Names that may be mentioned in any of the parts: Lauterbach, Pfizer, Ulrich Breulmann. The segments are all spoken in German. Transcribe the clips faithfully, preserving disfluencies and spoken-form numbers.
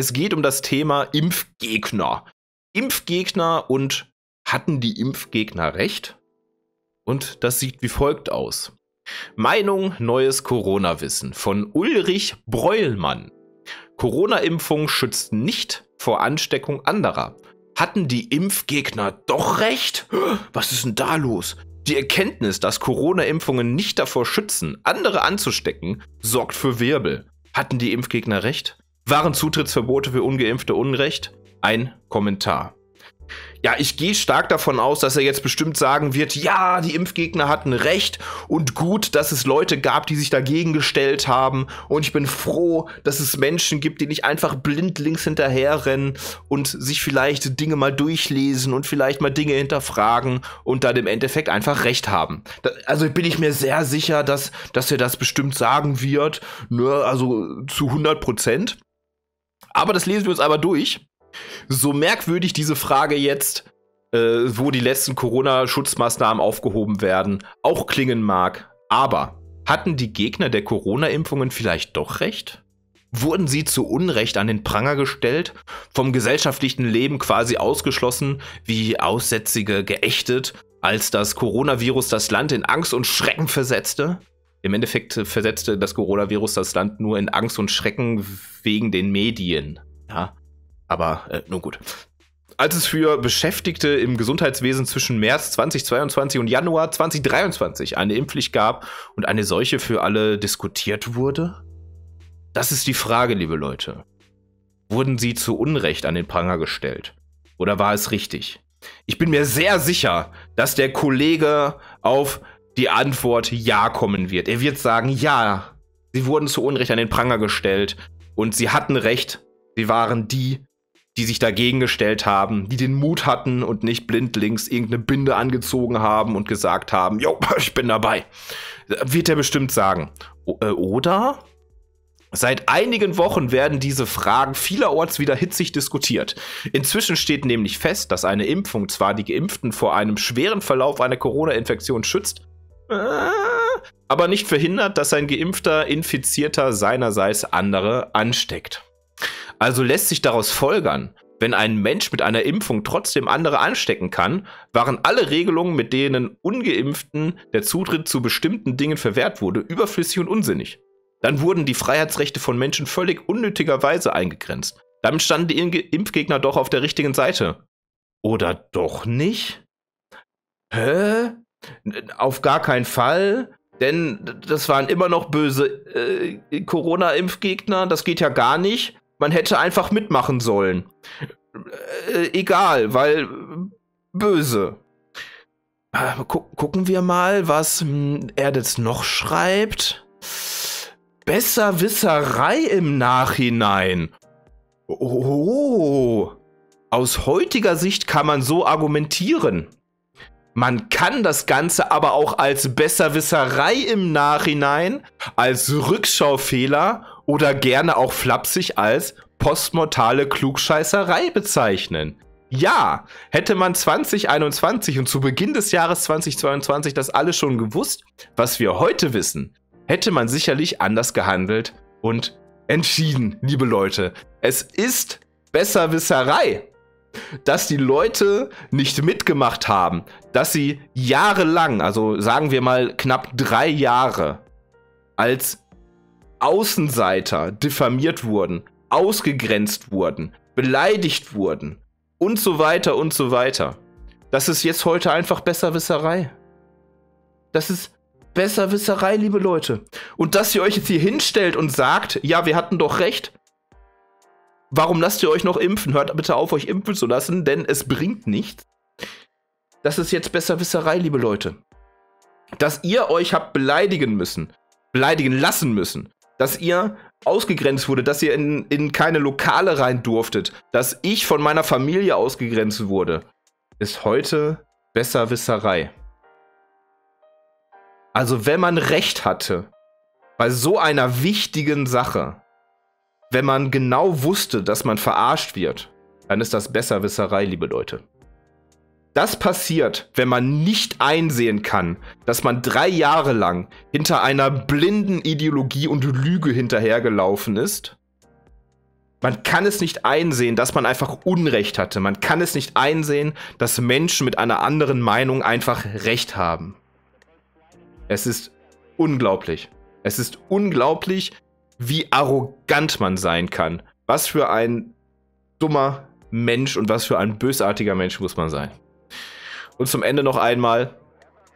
Es geht um das Thema Impfgegner. Impfgegner und hatten die Impfgegner recht? Und das sieht wie folgt aus. Meinung, neues Corona-Wissen von Ulrich Breulmann. Corona-Impfung schützt nicht vor Ansteckung anderer. Hatten die Impfgegner doch recht? Was ist denn da los? Die Erkenntnis, dass Corona-Impfungen nicht davor schützen, andere anzustecken, sorgt für Wirbel. Hatten die Impfgegner recht? Waren Zutrittsverbote für Ungeimpfte Unrecht? Ein Kommentar. Ja, ich gehe stark davon aus, dass er jetzt bestimmt sagen wird, ja, die Impfgegner hatten recht und gut, dass es Leute gab, die sich dagegen gestellt haben und ich bin froh, dass es Menschen gibt, die nicht einfach blindlings hinterherrennen und sich vielleicht Dinge mal durchlesen und vielleicht mal Dinge hinterfragen und dann im Endeffekt einfach recht haben. Da, also bin ich mir sehr sicher, dass, dass er das bestimmt sagen wird, ne, also zu hundert Prozent. Aber das lesen wir uns einmal durch. So merkwürdig diese Frage jetzt, äh, wo die letzten Corona-Schutzmaßnahmen aufgehoben werden, auch klingen mag. Aber hatten die Gegner der Corona-Impfungen vielleicht doch recht? Wurden sie zu Unrecht an den Pranger gestellt, vom gesellschaftlichen Leben quasi ausgeschlossen, wie Aussätzige geächtet, als das Coronavirus das Land in Angst und Schrecken versetzte? Im Endeffekt versetzte das Coronavirus das Land nur in Angst und Schrecken wegen den Medien, ja. Aber äh, nun gut. Als es für Beschäftigte im Gesundheitswesen zwischen März zweitausendzweiundzwanzig und Januar zweitausenddreiundzwanzig eine Impfpflicht gab und eine solche für alle diskutiert wurde? Das ist die Frage, liebe Leute. Wurden sie zu Unrecht an den Pranger gestellt? Oder war es richtig? Ich bin mir sehr sicher, dass der Kollege auf die Antwort Ja kommen wird. Er wird sagen, ja, sie wurden zu Unrecht an den Pranger gestellt und sie hatten recht. Sie waren die, die sich dagegen gestellt haben, die den Mut hatten und nicht blindlings irgendeine Binde angezogen haben und gesagt haben, jo, ich bin dabei. Wird er bestimmt sagen. Oder? Seit einigen Wochen werden diese Fragen vielerorts wieder hitzig diskutiert. Inzwischen steht nämlich fest, dass eine Impfung zwar die Geimpften vor einem schweren Verlauf einer Corona-Infektion schützt, aber nicht verhindert, dass ein geimpfter Infizierter seinerseits andere ansteckt. Also lässt sich daraus folgern, wenn ein Mensch mit einer Impfung trotzdem andere anstecken kann, waren alle Regelungen, mit denen Ungeimpften der Zutritt zu bestimmten Dingen verwehrt wurde, überflüssig und unsinnig. Dann wurden die Freiheitsrechte von Menschen völlig unnötigerweise eingegrenzt. Damit standen die Impfgegner doch auf der richtigen Seite. Oder doch nicht? Hä? Auf gar keinen Fall? Denn das waren immer noch böse äh, Corona-Impfgegner, das geht ja gar nicht. Man hätte einfach mitmachen sollen. Äh, egal, weil böse. Äh, gu gucken wir mal, was mh, er jetzt noch schreibt. Besserwisserei im Nachhinein. Oh. Aus heutiger Sicht kann man so argumentieren. Man kann das Ganze aber auch als Besserwisserei im Nachhinein, als Rückschaufehler oder gerne auch flapsig als postmortale Klugscheißerei bezeichnen. Ja, hätte man zweitausendeinundzwanzig und zu Beginn des Jahres zweitausendzweiundzwanzig das alles schon gewusst, was wir heute wissen, hätte man sicherlich anders gehandelt und entschieden, liebe Leute. Es ist Besserwisserei, dass die Leute nicht mitgemacht haben, dass sie jahrelang, also sagen wir mal knapp drei Jahre, als Außenseiter diffamiert wurden, ausgegrenzt wurden, beleidigt wurden und so weiter und so weiter. Das ist jetzt heute einfach Besserwisserei. Das ist Besserwisserei, liebe Leute. Und dass ihr euch jetzt hier hinstellt und sagt, ja, wir hatten doch recht. Warum lasst ihr euch noch impfen? Hört bitte auf, euch impfen zu lassen, denn es bringt nichts. Das ist jetzt Besserwisserei, liebe Leute. Dass ihr euch habt beleidigen müssen, beleidigen lassen müssen. Dass ihr ausgegrenzt wurde, dass ihr in, in keine Lokale rein durftet, dass ich von meiner Familie ausgegrenzt wurde, ist heute Besserwisserei. Also wenn man recht hatte, bei so einer wichtigen Sache, wenn man genau wusste, dass man verarscht wird, dann ist das Besserwisserei, liebe Leute. Das passiert, wenn man nicht einsehen kann, dass man drei Jahre lang hinter einer blinden Ideologie und Lüge hinterhergelaufen ist Man kann es nicht einsehen, dass man einfach Unrecht hatte. Man kann es nicht einsehen, dass Menschen mit einer anderen Meinung einfach Recht haben. Es ist unglaublich. Es ist unglaublich, wie arrogant man sein kann. Was für ein dummer Mensch und was für ein bösartiger Mensch muss man sein. Und zum Ende noch einmal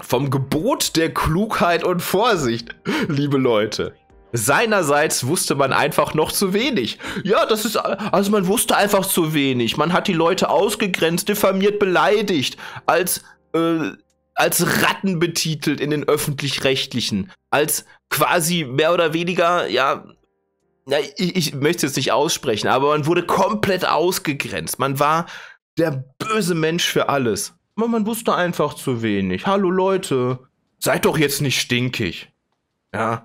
vom Gebot der Klugheit und Vorsicht, liebe Leute. Seinerseits wusste man einfach noch zu wenig. Ja, das ist, also man wusste einfach zu wenig. Man hat die Leute ausgegrenzt, diffamiert, beleidigt, als, äh, als Ratten betitelt in den Öffentlich-Rechtlichen, als quasi mehr oder weniger, ja, ja ich, ich möchte es jetzt nicht aussprechen, aber man wurde komplett ausgegrenzt. Man war der böse Mensch für alles. Aber man wusste einfach zu wenig. Hallo Leute, seid doch jetzt nicht stinkig. Ja.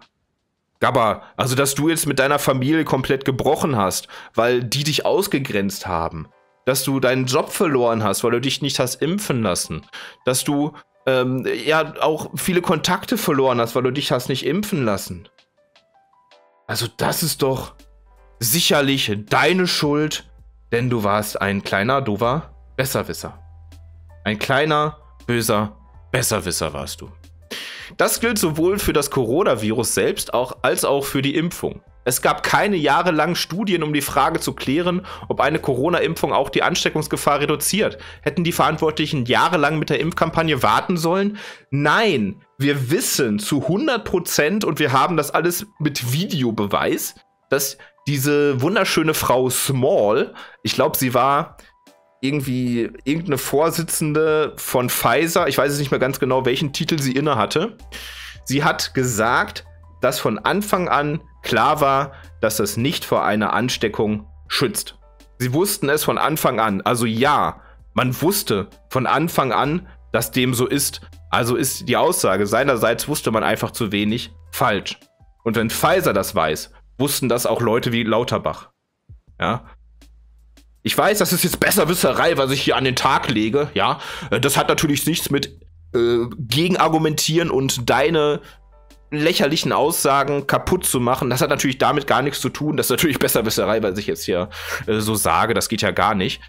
Aber, also dass du jetzt mit deiner Familie komplett gebrochen hast, weil die dich ausgegrenzt haben, dass du deinen Job verloren hast, weil du dich nicht hast impfen lassen, dass du ähm, ja auch viele Kontakte verloren hast, weil du dich hast nicht impfen lassen. Also das ist doch sicherlich deine Schuld, denn du warst ein kleiner, doofer Besserwisser. Ein kleiner, böser Besserwisser warst du. Das gilt sowohl für das Coronavirus selbst auch, als auch für die Impfung. Es gab keine jahrelangen Studien, um die Frage zu klären, ob eine Corona-Impfung auch die Ansteckungsgefahr reduziert. Hätten die Verantwortlichen jahrelang mit der Impfkampagne warten sollen? Nein, wir wissen zu hundert Prozent und wir haben das alles mit Videobeweis, dass diese wunderschöne Frau Small, ich glaube, sie war irgendwie irgendeine Vorsitzende von Pfizer, ich weiß es nicht mehr ganz genau, welchen Titel sie inne hatte. Sie hat gesagt, dass von Anfang an klar war, dass das nicht vor einer Ansteckung schützt. Sie wussten es von Anfang an. Also ja, man wusste von Anfang an, dass dem so ist. Also ist die Aussage seinerseits, wusste man einfach zu wenig, falsch. Und wenn Pfizer das weiß, wussten das auch Leute wie Lauterbach. Ja. Ich weiß, das ist jetzt Besserwisserei, was ich hier an den Tag lege, ja. Das hat natürlich nichts mit äh, Gegenargumentieren und deine lächerlichen Aussagen kaputt zu machen. Das hat natürlich damit gar nichts zu tun. Das ist natürlich Besserwisserei, was ich jetzt hier äh, so sage. Das geht ja gar nicht.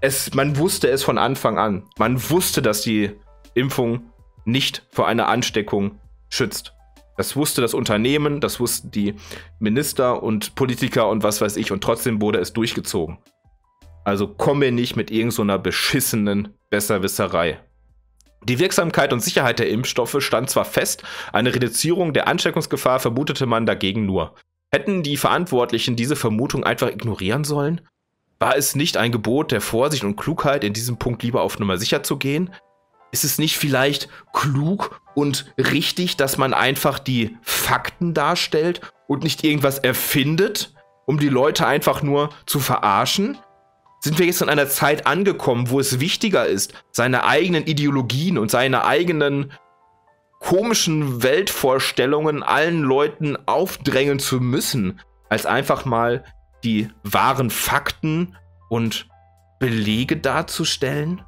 Es, man wusste es von Anfang an. Man wusste, dass die Impfung nicht vor einer Ansteckung schützt. Das wusste das Unternehmen, das wussten die Minister und Politiker und was weiß ich. Und trotzdem wurde es durchgezogen. Also komm mir nicht mit irgendeiner beschissenen Besserwisserei. Die Wirksamkeit und Sicherheit der Impfstoffe stand zwar fest, eine Reduzierung der Ansteckungsgefahr vermutete man dagegen nur. Hätten die Verantwortlichen diese Vermutung einfach ignorieren sollen? War es nicht ein Gebot der Vorsicht und Klugheit, in diesem Punkt lieber auf Nummer sicher zu gehen? Ist es nicht vielleicht klug und richtig, dass man einfach die Fakten darstellt und nicht irgendwas erfindet, um die Leute einfach nur zu verarschen? Sind wir jetzt in einer Zeit angekommen, wo es wichtiger ist, seine eigenen Ideologien und seine eigenen komischen Weltvorstellungen allen Leuten aufdrängen zu müssen, als einfach mal die wahren Fakten und Belege darzustellen?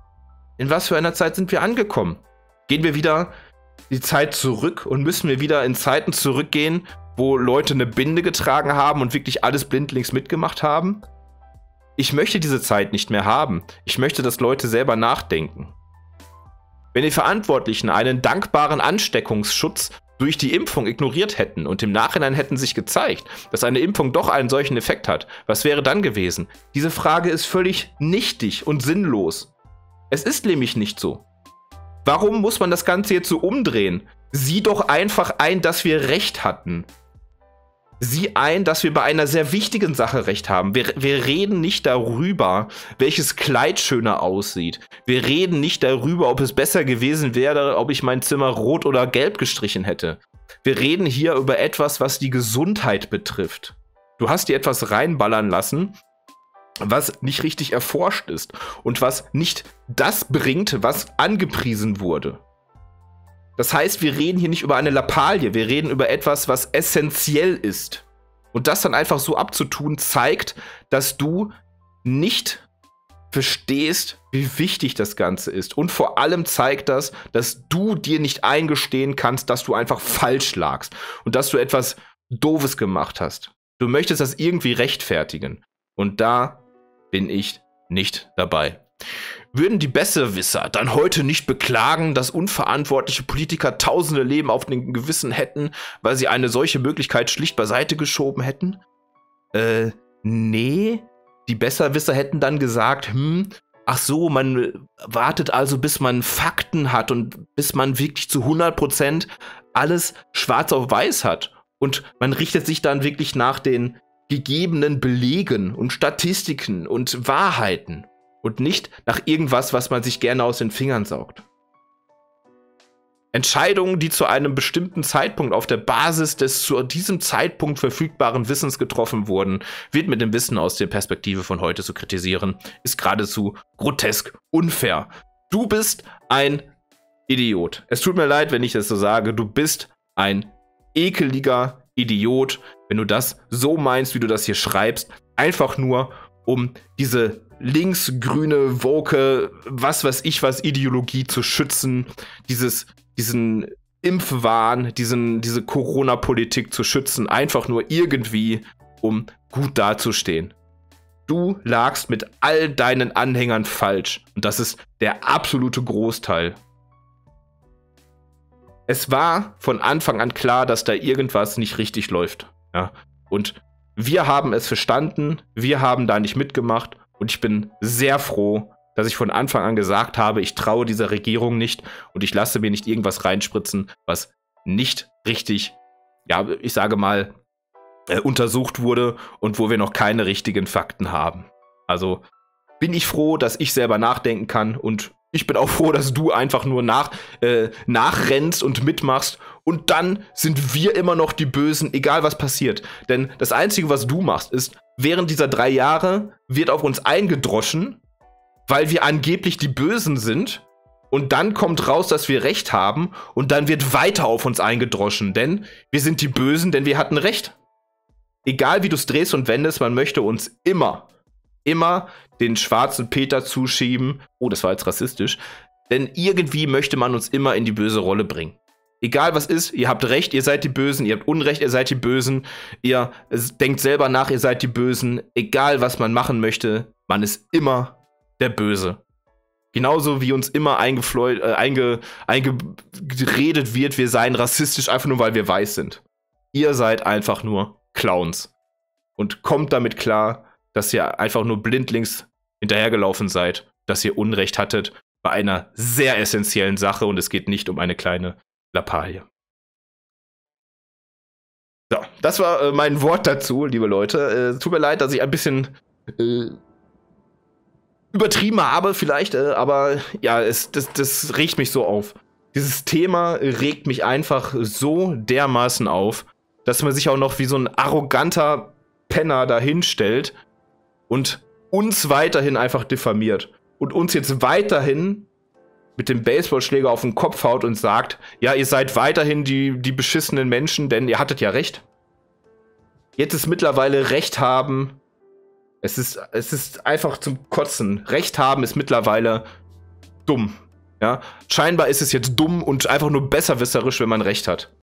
In was für einer Zeit sind wir angekommen? Gehen wir wieder die Zeit zurück und müssen wir wieder in Zeiten zurückgehen, wo Leute eine Binde getragen haben und wirklich alles blindlings mitgemacht haben? Ich möchte diese Zeit nicht mehr haben. Ich möchte, dass Leute selber nachdenken. Wenn die Verantwortlichen einen dankbaren Ansteckungsschutz durch die Impfung ignoriert hätten und im Nachhinein hätten sich gezeigt, dass eine Impfung doch einen solchen Effekt hat, was wäre dann gewesen? Diese Frage ist völlig nichtig und sinnlos. Es ist nämlich nicht so. Warum muss man das Ganze jetzt so umdrehen? Sieh doch einfach ein, dass wir Recht hatten. Sieh ein, dass wir bei einer sehr wichtigen Sache Recht haben. Wir, wir reden nicht darüber, welches Kleid schöner aussieht. Wir reden nicht darüber, ob es besser gewesen wäre, ob ich mein Zimmer rot oder gelb gestrichen hätte. Wir reden hier über etwas, was die Gesundheit betrifft. Du hast dir etwas reinballern lassen, was nicht richtig erforscht ist und was nicht das bringt, was angepriesen wurde. Das heißt, wir reden hier nicht über eine Lappalie, wir reden über etwas, was essentiell ist. Und das dann einfach so abzutun, zeigt, dass du nicht verstehst, wie wichtig das Ganze ist. Und vor allem zeigt das, dass du dir nicht eingestehen kannst, dass du einfach falsch lagst und dass du etwas Doofes gemacht hast. Du möchtest das irgendwie rechtfertigen. Und da bin ich nicht dabei. Würden die Besserwisser dann heute nicht beklagen, dass unverantwortliche Politiker tausende Leben auf den Gewissen hätten, weil sie eine solche Möglichkeit schlicht beiseite geschoben hätten? Äh, nee. Die Besserwisser hätten dann gesagt, hm, ach so, man wartet also, bis man Fakten hat und bis man wirklich zu hundert Prozent alles schwarz auf weiß hat. Und man richtet sich dann wirklich nach den gegebenen Belegen und Statistiken und Wahrheiten und nicht nach irgendwas, was man sich gerne aus den Fingern saugt. Entscheidungen, die zu einem bestimmten Zeitpunkt auf der Basis des zu diesem Zeitpunkt verfügbaren Wissens getroffen wurden, wird mit dem Wissen aus der Perspektive von heute zu kritisieren, ist geradezu grotesk unfair. Du bist ein Idiot. Es tut mir leid, wenn ich das so sage. Du bist ein ekeliger Idiot, wenn du das so meinst, wie du das hier schreibst, einfach nur um diese linksgrüne woke, was weiß ich was, Ideologie zu schützen, dieses, diesen Impfwahn, diesen, diese Corona-Politik zu schützen, einfach nur irgendwie, um gut dazustehen. Du lagst mit all deinen Anhängern falsch und das ist der absolute Großteil. Es war von Anfang an klar, dass da irgendwas nicht richtig läuft. Ja? Und wir haben es verstanden, wir haben da nicht mitgemacht und ich bin sehr froh, dass ich von Anfang an gesagt habe, ich traue dieser Regierung nicht und ich lasse mir nicht irgendwas reinspritzen, was nicht richtig, ja, ich sage mal, äh, untersucht wurde und wo wir noch keine richtigen Fakten haben. Also bin ich froh, dass ich selber nachdenken kann und ich bin auch froh, dass du einfach nur nach, äh, nachrennst und mitmachst. Und dann sind wir immer noch die Bösen, egal was passiert. Denn das Einzige, was du machst, ist, während dieser drei Jahre wird auf uns eingedroschen, weil wir angeblich die Bösen sind. Und dann kommt raus, dass wir Recht haben. Und dann wird weiter auf uns eingedroschen. Denn wir sind die Bösen, denn wir hatten Recht. Egal wie du es drehst und wendest, man möchte uns immer, immer den schwarzen Peter zuschieben. Oh, das war jetzt rassistisch. Denn irgendwie möchte man uns immer in die böse Rolle bringen. Egal was ist, ihr habt Recht, ihr seid die Bösen, ihr habt Unrecht, ihr seid die Bösen, ihr denkt selber nach, ihr seid die Bösen. Egal was man machen möchte, man ist immer der Böse. Genauso wie uns immer eingefleu- äh, einge- eingeredet wird, wir seien rassistisch, einfach nur weil wir weiß sind. Ihr seid einfach nur Clowns. Und kommt damit klar, dass ihr einfach nur blindlings hinterhergelaufen seid, dass ihr Unrecht hattet bei einer sehr essentiellen Sache und es geht nicht um eine kleine Lappalie. So, das war äh, mein Wort dazu, liebe Leute. Äh, tut mir leid, dass ich ein bisschen äh, übertrieben habe vielleicht, äh, aber ja, es, das, das regt mich so auf. Dieses Thema regt mich einfach so dermaßen auf, dass man sich auch noch wie so ein arroganter Penner dahinstellt und uns weiterhin einfach diffamiert und uns jetzt weiterhin mit dem Baseballschläger auf den Kopf haut und sagt, ja, ihr seid weiterhin die, die beschissenen Menschen, denn ihr hattet ja Recht. Jetzt ist mittlerweile Recht haben, es ist, es ist einfach zum Kotzen. Recht haben ist mittlerweile dumm. Ja? Scheinbar ist es jetzt dumm und einfach nur besserwisserisch, wenn man Recht hat.